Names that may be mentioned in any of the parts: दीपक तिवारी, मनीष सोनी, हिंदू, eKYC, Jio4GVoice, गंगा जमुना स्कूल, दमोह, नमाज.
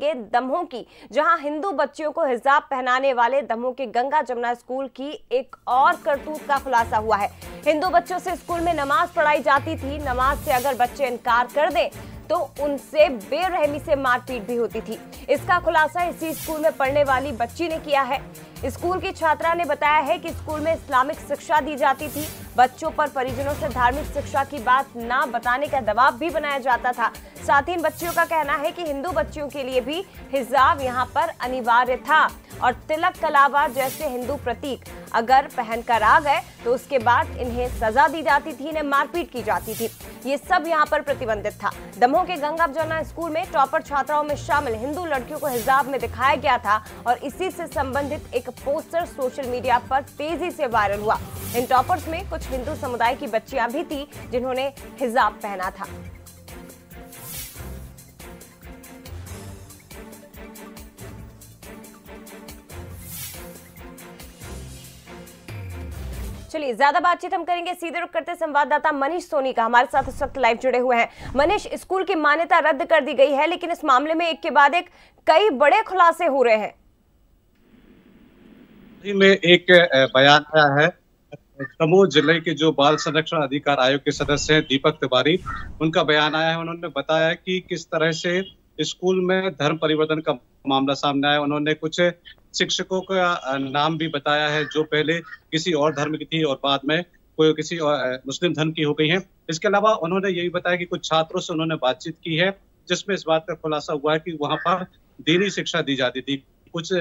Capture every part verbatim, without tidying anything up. देखेंगे दमोह की, जहां हिंदू बच्चियों को हिजाब पहनाने वाले दमोह के गंगा जमुना स्कूल की एक और करतूत का खुलासा हुआ है। हिंदू बच्चों से स्कूल में नमाज पढ़ाई जाती थी। नमाज से अगर बच्चे इनकार कर दें तो उनसे बेरहमी से मारपीट भी होती थी। इसका खुलासा इसी स्कूल में पढ़ने वाली बच्ची ने किया है। स्कूल की छात्रा ने बताया है कि स्कूल में इस्लामिक शिक्षा दी जाती थी। बच्चों पर परिजनों से धार्मिक शिक्षा की बात ना बताने का दबाव भी बनाया जाता था। साथ ही इन बच्चियों का कहना है कि हिंदू बच्चियों के लिए भी हिजाब यहाँ पर अनिवार्य था और तिलक कलावा जैसे हिंदू प्रतीक अगर पहनकर आ गए तो उसके बाद इन्हें सजा दी जाती थी, इन्हें मारपीट की जाती थी। ये सब यहाँ पर प्रतिबंधित था। दमोह के गंगा जमुना स्कूल में टॉपर छात्राओं में शामिल हिंदू लड़कियों को हिजाब में दिखाया गया था और इसी से संबंधित एक पोस्टर सोशल मीडिया पर तेजी से वायरल हुआ। इन टॉपर्स में कुछ हिंदू समुदाय की बच्चियां भी थी जिन्होंने हिजाब पहना था। चलिए ज्यादा बातचीत हम करेंगे, सीधे रुक करते संवाददाता मनीष सोनी का, हमारे साथ इस वक्त लाइव जुड़े हुए हैं। मनीष, स्कूल की मान्यता रद्द कर दी गई है, लेकिन इस मामले में एक के बाद एक कई बड़े खुलासे हो रहे हैं। में एक बयान आया है। दमोह जिले के जो बाल संरक्षण अधिकार आयोग के सदस्य हैं दीपक तिवारी, उनका बयान आया है। उन्होंने बताया कि किस तरह से स्कूल में धर्म परिवर्तन का मामला सामने आया। उन्होंने कुछ शिक्षकों का नाम भी बताया है जो पहले किसी और धर्म की थी और बाद में कोई किसी और मुस्लिम धर्म की हो गई है। इसके अलावा उन्होंने ये भी बताया कि कुछ छात्रों से उन्होंने बातचीत की है जिसमें इस बात का खुलासा हुआ है कि वहाँ पर दीनी शिक्षा दी जाती थी। कुछ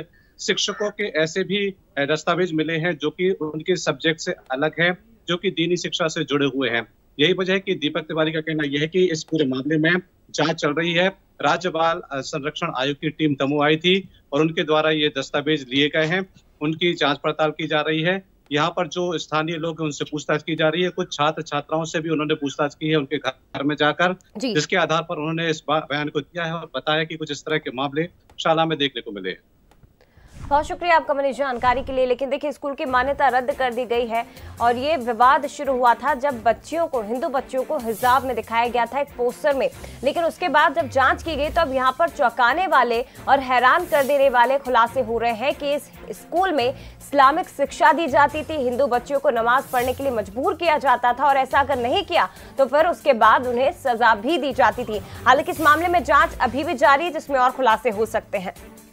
शिक्षकों के ऐसे भी दस्तावेज मिले हैं जो कि उनके सब्जेक्ट से अलग हैं, जो कि दीनी शिक्षा से जुड़े हुए हैं। यही वजह है कि दीपक तिवारी का कहना यह है कि इस पूरे मामले में जांच चल रही है। राज्य बाल संरक्षण आयोग की टीम दमोह आई थी और उनके द्वारा ये दस्तावेज लिए गए हैं, उनकी जांच पड़ताल की जा रही है। यहाँ पर जो स्थानीय लोग हैं उनसे पूछताछ की जा रही है। कुछ छात्र छात्राओं से भी उन्होंने पूछताछ की है उनके घर में जाकर, जिसके आधार पर उन्होंने इस बयान को दिया है और बताया कि कुछ इस तरह के मामले शाला में देखने को मिले हैं। बहुत शुक्रिया आपका मनीष जानकारी के लिए। लेकिन देखिए, स्कूल की मान्यता रद्द कर दी गई है और ये विवाद शुरू हुआ था जब बच्चियों को, हिंदू बच्चियों को हिजाब में दिखाया गया था एक पोस्टर में। लेकिन उसके बाद जब जांच की गई तो अब यहाँ पर चौंकाने वाले और हैरान कर देने वाले खुलासे हो रहे हैं कि इस स्कूल में इस्लामिक शिक्षा दी जाती थी, हिंदू बच्चियों को नमाज पढ़ने के लिए मजबूर किया जाता था और ऐसा अगर नहीं किया तो फिर उसके बाद उन्हें सजा भी दी जाती थी। हालांकि इस मामले में जाँच अभी भी जारी है जिसमें और खुलासे हो सकते हैं।